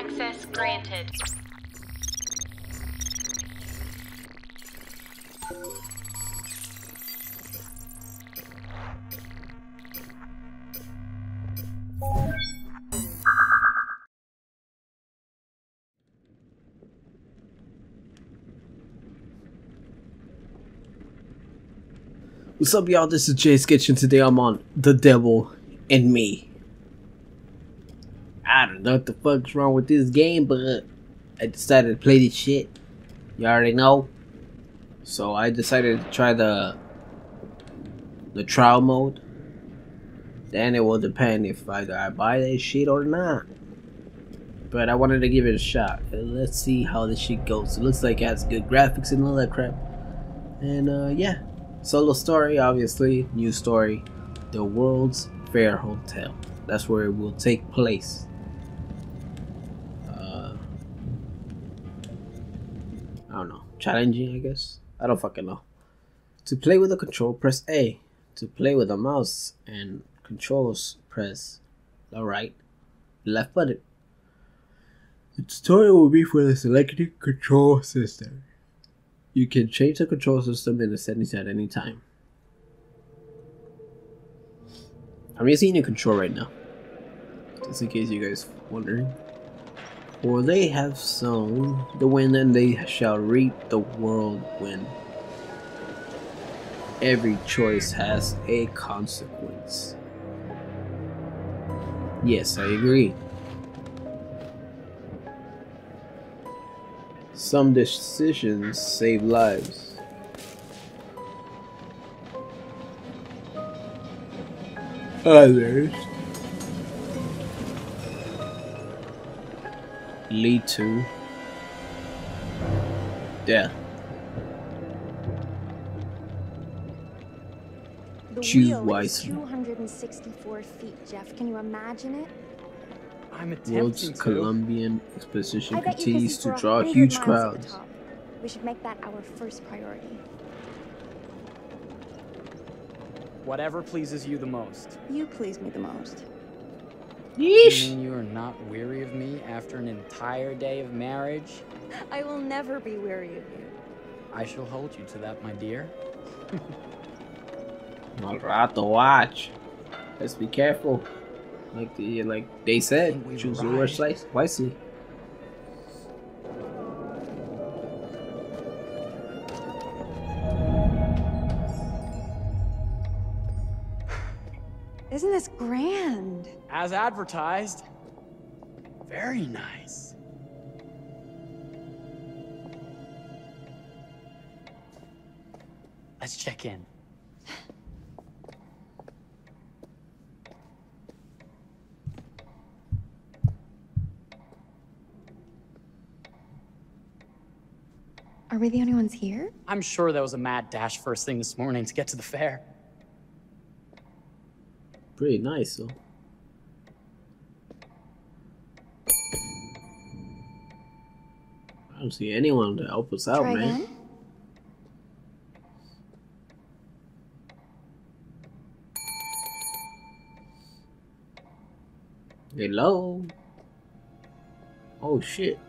Access granted. What's up, y'all? This is Jaysketch, and today I'm on The Devil and Me. I don't know what the fuck's wrong with this game, but I decided to play this shit. You already know. So I decided to try the trial mode. Then it will depend if either I buy that shit or not. But I wanted to give it a shot. Let's see how this shit goes. It looks like it has good graphics and all that crap. And yeah. Solo story, obviously. New story. The World's Fair Hotel. That's where it will take place. I don't know. Challenging, I guess? I don't fucking know. To play with a control, press A. To play with a mouse and controls, press the right, left button. The tutorial will be for the selected control system. You can change the control system in the settings at any time. I'm using the control right now, just in case you guys wondering. For they have sown the wind, and they shall reap the whirlwind. Every choice has a consequence. Yes, I agree. Some decisions save lives. Others lead to death. Choose wisely. 264 feet, Jeff. Can you imagine it? World's Columbian Exposition continues to draw huge crowds. We should make that our first priority. Whatever pleases you the most. You please me the most. Yeesh. You mean you are not weary of me after an entire day of marriage? I will never be weary of you. I shall hold you to that, my dear. All right, the watch. Let's be careful. Like they said, choose the worst slice wisely. Isn't this grand? As advertised. Very nice. Let's check in. Are we the only ones here? I'm sure there was a mad dash first thing this morning to get to the fair. Pretty nice, though. I don't see anyone to help us out, man. Hello? Oh, shit.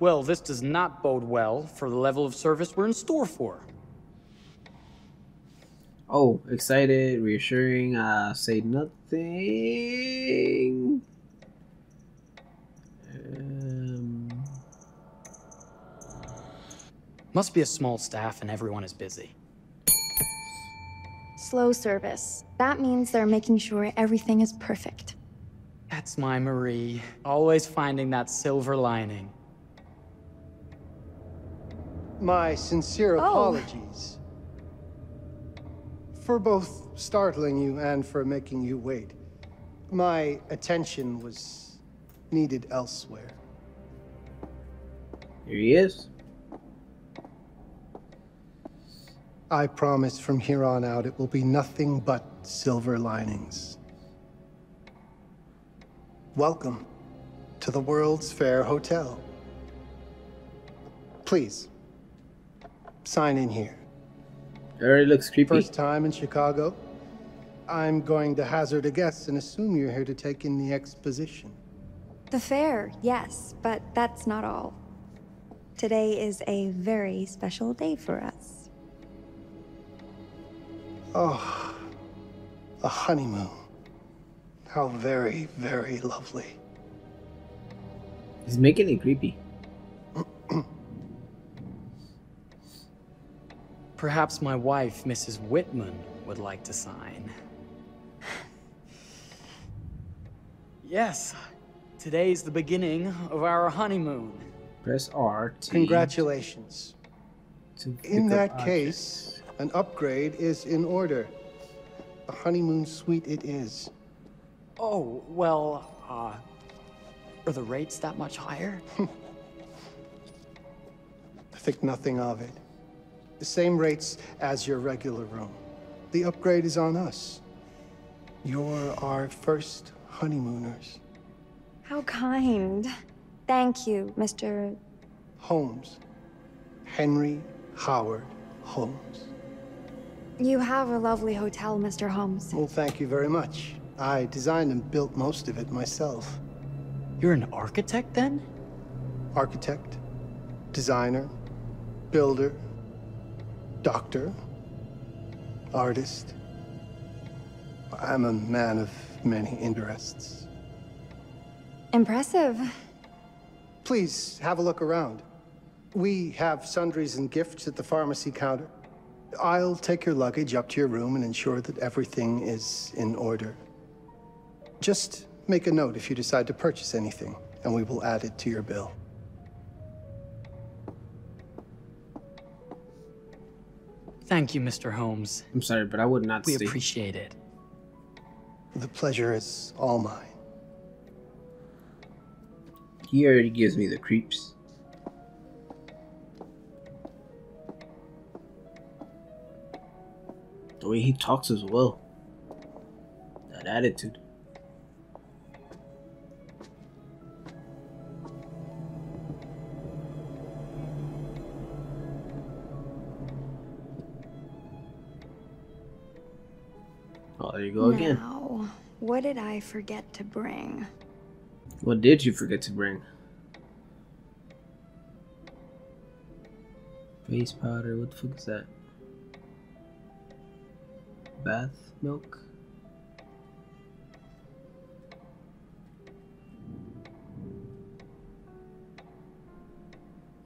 Well, this does not bode well for the level of service we're in store for. Oh, excited, reassuring, say nothing. Must be a small staff and everyone is busy. Slow service. That means they're making sure everything is perfect. That's my Marie, always finding that silver lining. My sincere apologies for both startling you and for making you wait. My attention was needed elsewhere. Here he is. I promise from here on out it will be nothing but silver linings. Welcome to the World's Fair Hotel. Please. Sign in here. It already looks creepy. First time in Chicago. I'm going to hazard a guess and assume you're here to take in the exposition. The fair, yes, but that's not all. Today is a very special day for us. Oh, a honeymoon. How very, very lovely. He's making it creepy. Perhaps my wife, Mrs. Whitman, would like to sign. Yes, today's the beginning of our honeymoon. Press R. Congratulations. In that case, an upgrade is in order. A honeymoon suite it is. Oh, well, are the rates that much higher? I think nothing of it. The same rates as your regular room. The upgrade is on us. You're our first honeymooners. How kind. Thank you, Mr. Holmes. Henry Howard Holmes. You have a lovely hotel, Mr. Holmes. Well, thank you very much. I designed and built most of it myself. You're an architect, then? Architect, designer, builder, doctor, artist. I'm a man of many interests. Impressive. Please have a look around. We have sundries and gifts at the pharmacy counter. I'll take your luggage up to your room and ensure that everything is in order. Just make a note if you decide to purchase anything, and we will add it to your bill. Thank you, Mr. Holmes. I'm sorry, but I would not stay. We appreciate it. The pleasure is all mine. He already gives me the creeps. The way he talks as well. That attitude. Oh, there you go again. Now, what did I forget to bring? What did you forget to bring? Face powder, what the fuck is that? Bath milk?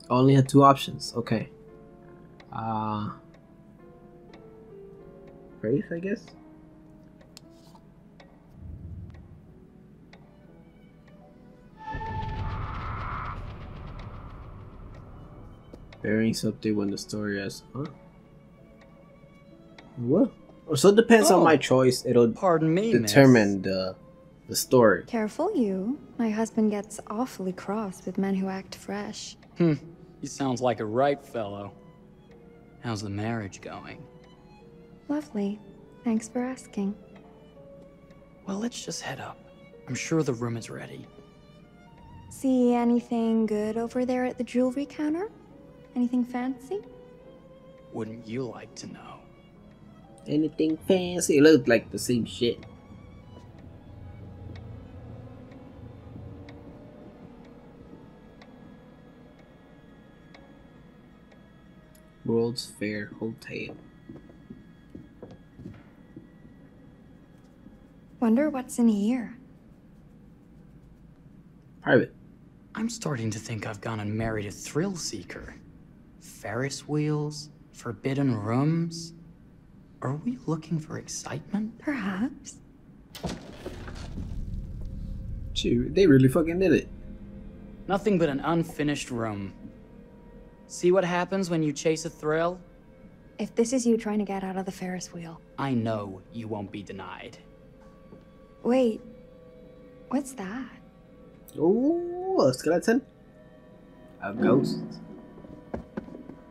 I only had two options, okay. Rafe, I guess? Bearings update when the story has, huh? What? So it depends on my choice. It'll determine the story. Careful you. My husband gets awfully cross with men who act fresh. Hmm. He sounds like a ripe fellow. How's the marriage going? Lovely. Thanks for asking. Well, let's just head up. I'm sure the room is ready. See anything good over there at the jewelry counter? Anything fancy? Wouldn't you like to know? Anything fancy? It looked like the same shit. World's Fair Hotel. Wonder what's in here. Private. I'm starting to think I've gone and married a thrill seeker. Ferris wheels? Forbidden rooms? Are we looking for excitement? Perhaps. Dude, they really fucking did it. Nothing but an unfinished room. See what happens when you chase a thrill? If this is you trying to get out of the Ferris wheel. I know you won't be denied. Wait, what's that? Oh, a skeleton? A ghost?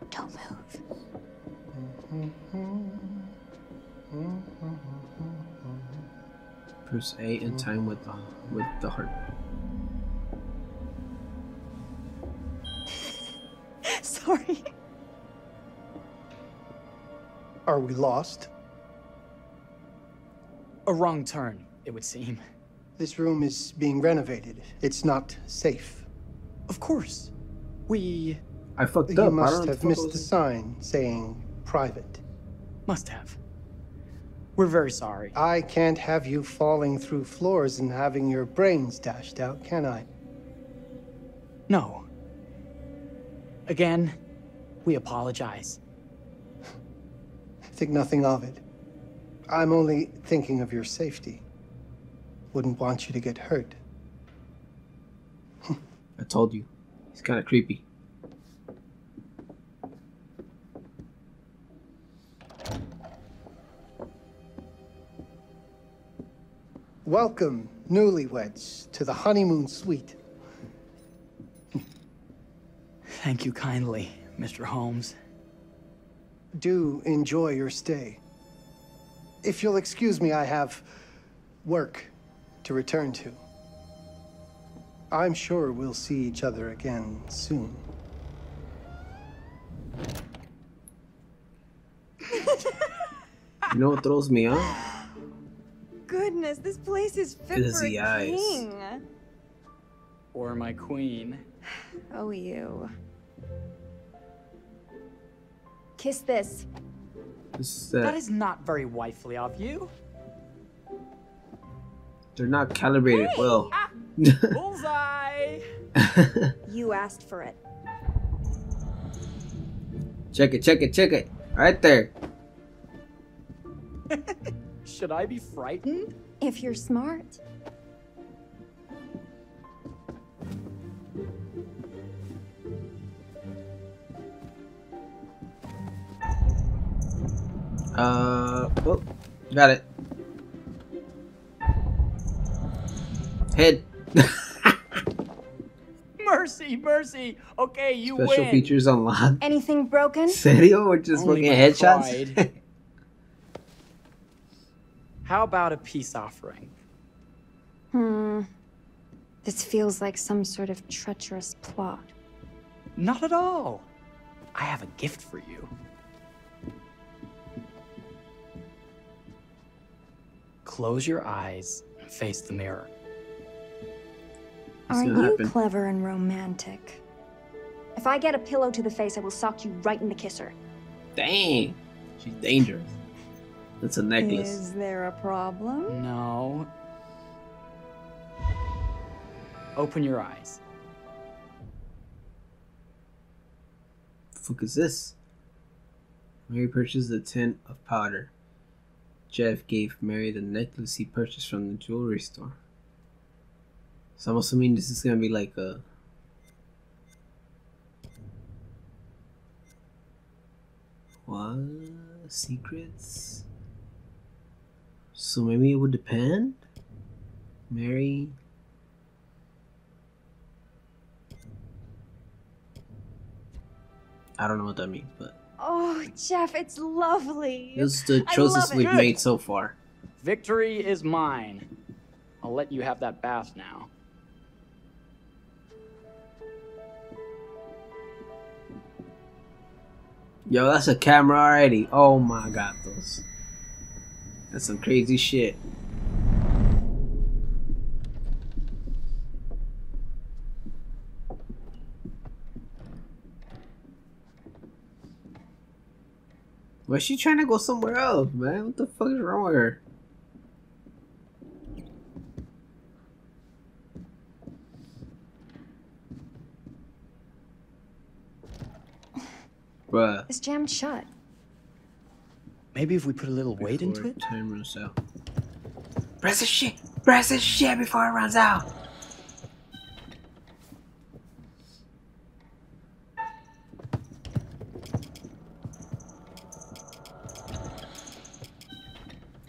Don't move. Press A in time with the heart. Sorry. Are we lost? A wrong turn, it would seem. This room is being renovated. It's not safe. Of course. I fucked up. You must have missed the sign saying private. Must have. We're very sorry. I can't have you falling through floors and having your brains dashed out, can I? No. Again, we apologize. Think nothing of it. I'm only thinking of your safety. Wouldn't want you to get hurt. I told you. He's kind of creepy. Welcome, newlyweds, to the honeymoon suite. Thank you kindly, Mr. Holmes. Do enjoy your stay. If you'll excuse me, I have work to return to. I'm sure we'll see each other again soon. You know what throws me off? Goodness, this place is fit Busy for a king. Or my queen. Oh, you. Kiss this. That is not very wifely of you. They're not calibrated well. Ah, bullseye! You asked for it. Check it, check it, check it. Right there. Should I be frightened? If you're smart. Oh, got it. Head. Mercy, mercy. Okay, you win. Special features unlocked. Anything broken? Serio? We're just looking at headshots? How about a peace offering? This feels like some sort of treacherous plot. Not at all. I have a gift for you. Close your eyes and face the mirror. Aren't you clever and romantic? If I get a pillow to the face, I will sock you right in the kisser. Dang, she's dangerous. That's a necklace. Is there a problem? No. Open your eyes. The fuck is this? Mary purchased a tin of powder. Jeff gave Mary the necklace he purchased from the jewelry store. So I'm assuming this is gonna be like a... What? Secrets? So maybe it would depend? Mary... I don't know what that means, but... Oh, Jeff, it's lovely. It's the closest we've made so far. Victory is mine. I'll let you have that bath now. Yo, that's a camera already. Oh my god, those. That's some crazy shit. Why is she trying to go somewhere else, man? What the fuck is wrong with her? Bruh. It's jammed shut. Maybe if we put a little weight into it? Time runs out. Press this shit! Press this shit before it runs out!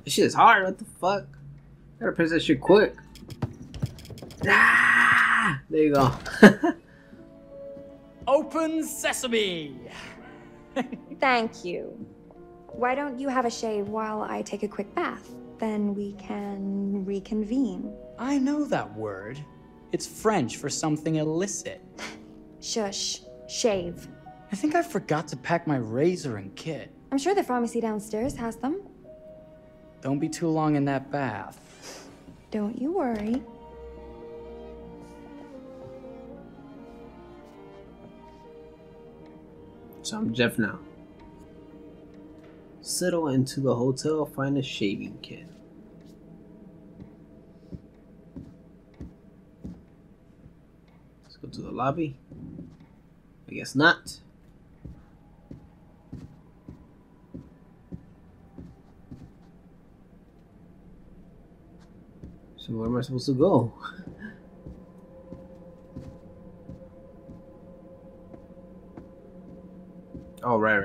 This shit is hard, what the fuck? Gotta press that shit quick. Ah! There you go. Open sesame! Thank you. Why don't you have a shave while I take a quick bath? Then we can reconvene. I know that word. It's French for something illicit. Shush. Shave. I think I forgot to pack my razor and kit. I'm sure the pharmacy downstairs has them. Don't be too long in that bath. Don't you worry. So I'm Jeff now. Settle into the hotel, find a shaving kit. Let's go to the lobby. I guess not. So where am I supposed to go? Oh, right.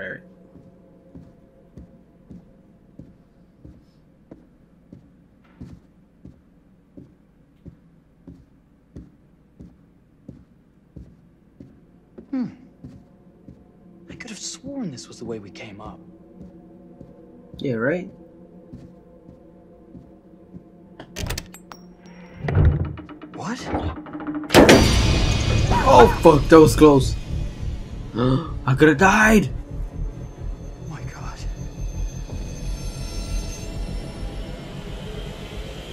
I could have sworn this was the way we came up. Yeah, right? What? Oh, fuck, that was close. I could have died. Oh my god.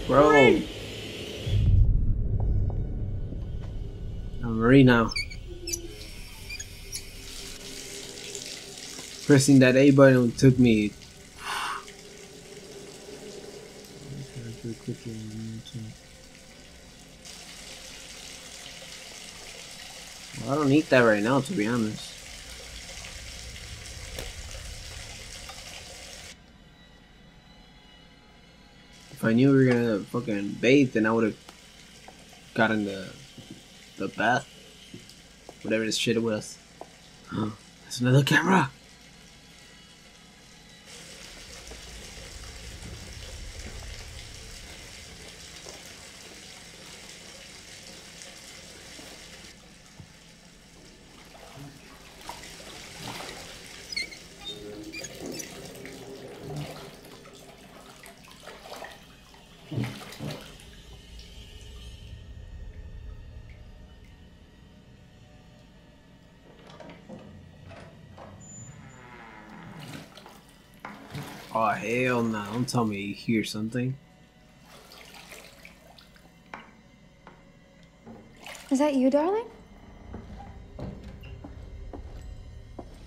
Bro. Wait. I'm ready now. Pressing that A button took me. Well, I don't need that right now, to be honest. If I knew we were gonna fucking bathe, then I would have gotten the bath, whatever this shit was. Oh, that's another camera. Oh hell no, don't tell me you hear something. Is that you, darling?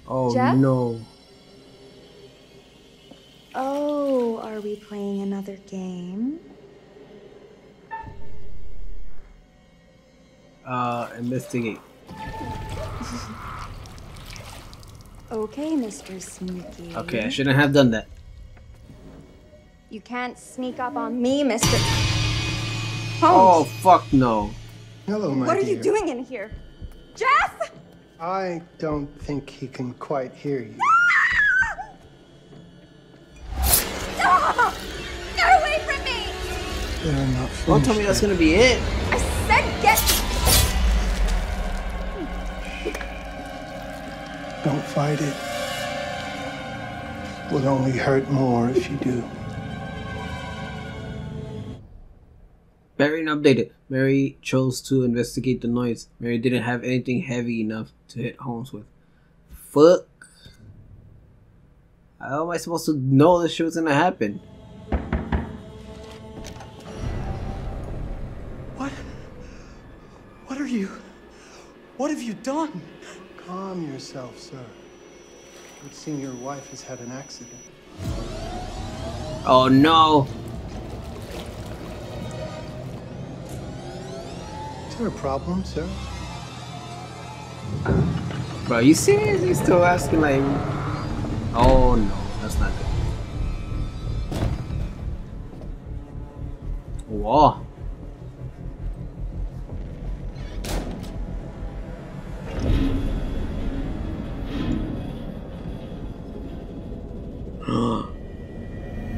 Oh Jeff? No. Oh, are we playing another game? Investigate. Okay, Mr. Sneaky. Okay, I shouldn't have done that. You can't sneak up on me, Mr. Holmes. Oh, fuck no. Hello, my dear. What are you doing in here? Jeff! I don't think he can quite hear you. Stop! Get away from me! They're not finished. Don't tell me that's gonna be it. I said get... Don't fight it. It would only hurt more if you do. Mary updated. Mary chose to investigate the noise. Mary didn't have anything heavy enough to hit Holmes with. Fuck. How am I supposed to know this shit was gonna happen? What? What are you? What have you done? Calm yourself, sir. It would seem your wife has had an accident. Oh no. Is there a problem, sir? Bro, you serious? You still asking like... Oh no, that's not good. Whoa.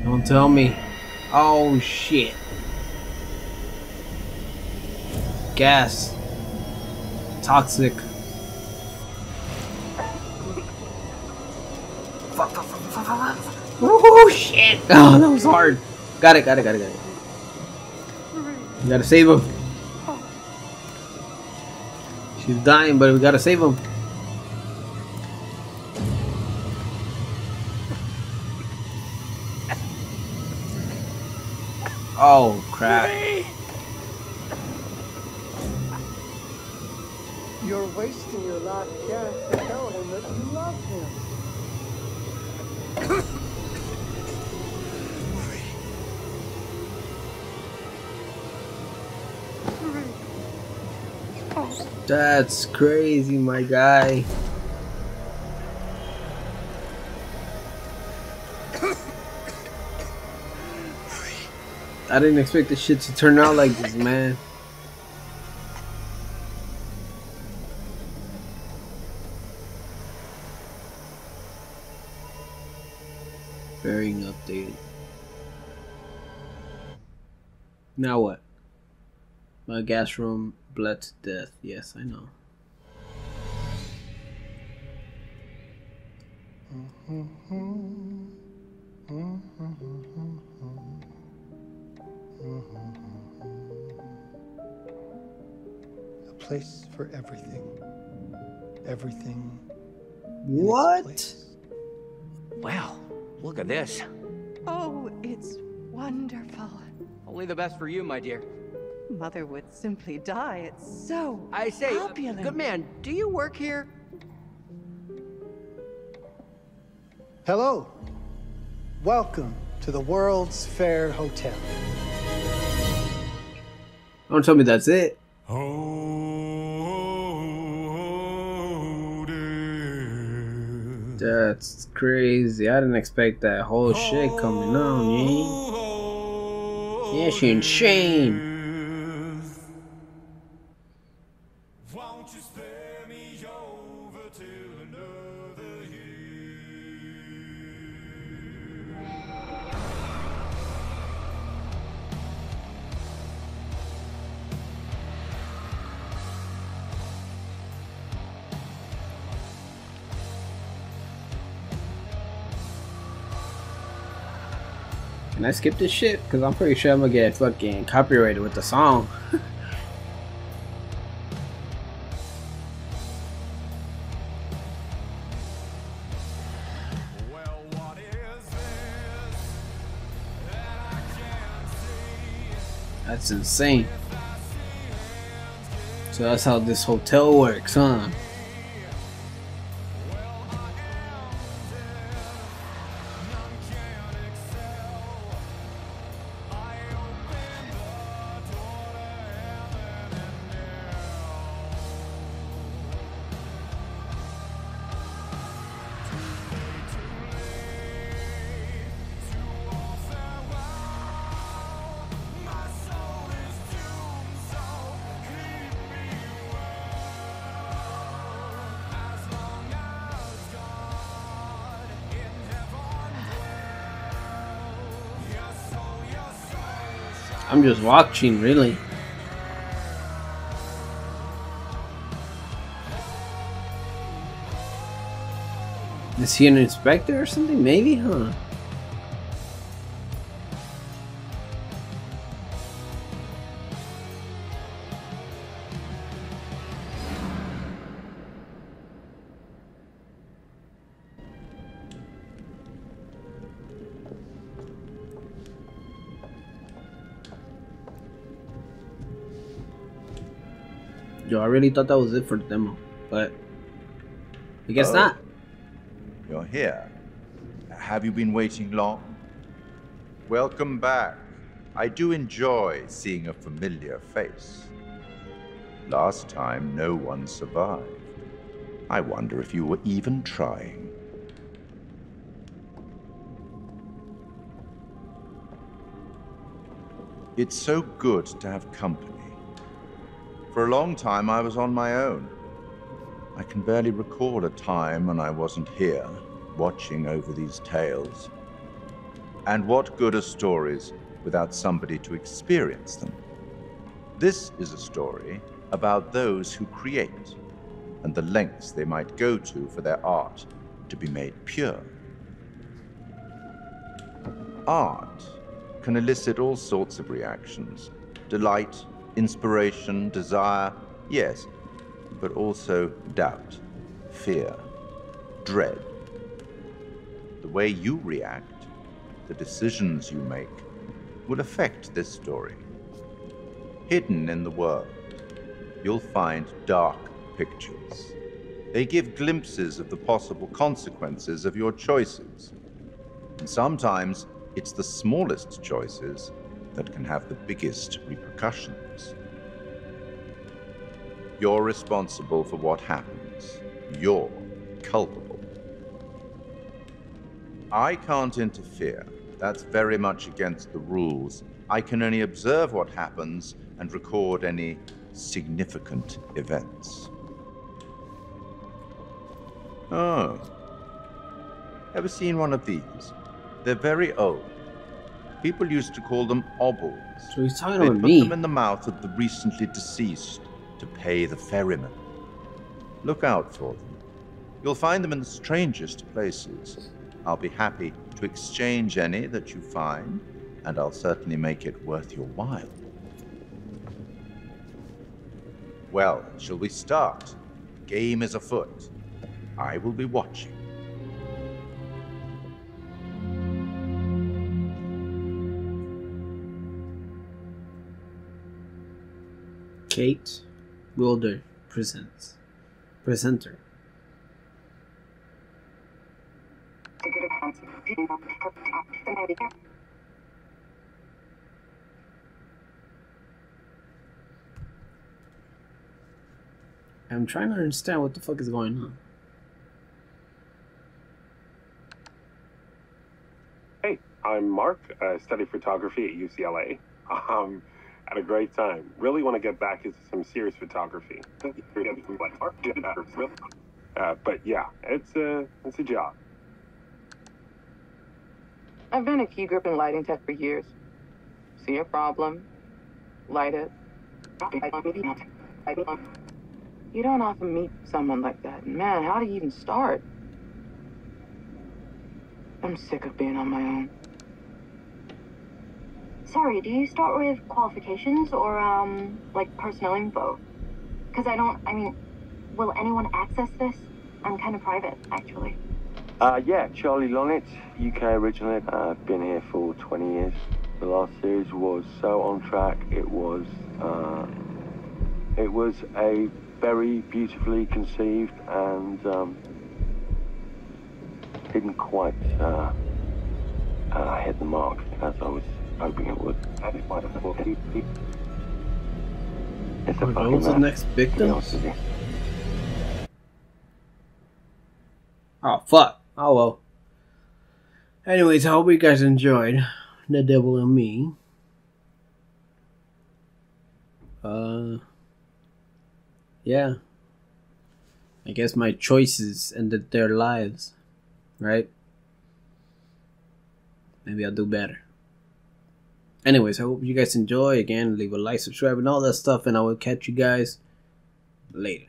Don't tell me. Oh shit. Gas. Toxic. Oh shit! Oh, that was hard. Got it. We gotta save him. She's dying, but we gotta save him. Oh, crap. You're wasting your last chance to tell him that you love him. Hurry. Hurry. Oh. That's crazy, my guy. I didn't expect this shit to turn out like this, man. Bearing updated. Now what? My gas room bled to death. Yes, I know. A place for everything. Everything. What? Wow. Look at this. Oh, it's wonderful. Only the best for you, my dear. Mother would simply die. It's so opulent. Good man, do you work here? Hello. Welcome to the World's Fair Hotel. Don't tell me that's it. That's crazy. I didn't expect that whole shit coming on, yeah. Yes, and shame. Won't you spare me over till another year. Can I skip this shit? Because I'm pretty sure I'm gonna get fucking copyrighted with the song. Well, what is this that I can't see? That's insane. So that's how this hotel works, huh? I'm just watching, really. Is he an inspector or something? Maybe, huh? Yo, I really thought that was it for the demo, but I guess not. You're here. Have you been waiting long? Welcome back. I do enjoy seeing a familiar face. Last time, no one survived. I wonder if you were even trying. It's so good to have company. For a long time, I was on my own. I can barely recall a time when I wasn't here, watching over these tales. And what good are stories without somebody to experience them? This is a story about those who create and the lengths they might go to for their art to be made pure. Art can elicit all sorts of reactions, delight, inspiration, desire, yes, but also doubt, fear, dread. The way you react, the decisions you make, will affect this story. Hidden in the world, you'll find dark pictures. They give glimpses of the possible consequences of your choices. And sometimes it's the smallest choices that can have the biggest repercussions. You're responsible for what happens. You're culpable. I can't interfere. That's very much against the rules. I can only observe what happens and record any significant events. Oh. Ever seen one of these? They're very old. People used to call them obols. So he's talking about me. They put them in the mouth of the recently deceased to pay the ferryman. Look out for them. You'll find them in the strangest places. I'll be happy to exchange any that you find, and I'll certainly make it worth your while. Well, shall we start? Game is afoot. I will be watching. Kate Wilder presents. Presenter. I'm trying to understand what the fuck is going on. Hey, I'm Mark. I study photography at UCLA. Had a great time. Really want to get back into some serious photography. But yeah, it's a job. I've been a key grip and lighting tech for years. See a problem, light it. You don't often meet someone like that. Man, how do you even start? I'm sick of being on my own. Sorry, do you start with qualifications or, like, personal info? Because will anyone access this? I'm kind of private, actually. Yeah, Charlie Lonitz, UK originally. I've been here for 20 years. The last series was so on track. It was a very beautifully conceived and, didn't quite, hit the mark as I was hoping it would. It's a fucking the next victim? Oh, fuck. Oh, well. Anyways, I hope you guys enjoyed The Devil and Me. Yeah. I guess my choices ended their lives, right? Maybe I'll do better. Anyways, I hope you guys enjoy. Again, leave a like, subscribe, and all that stuff, and I will catch you guys later.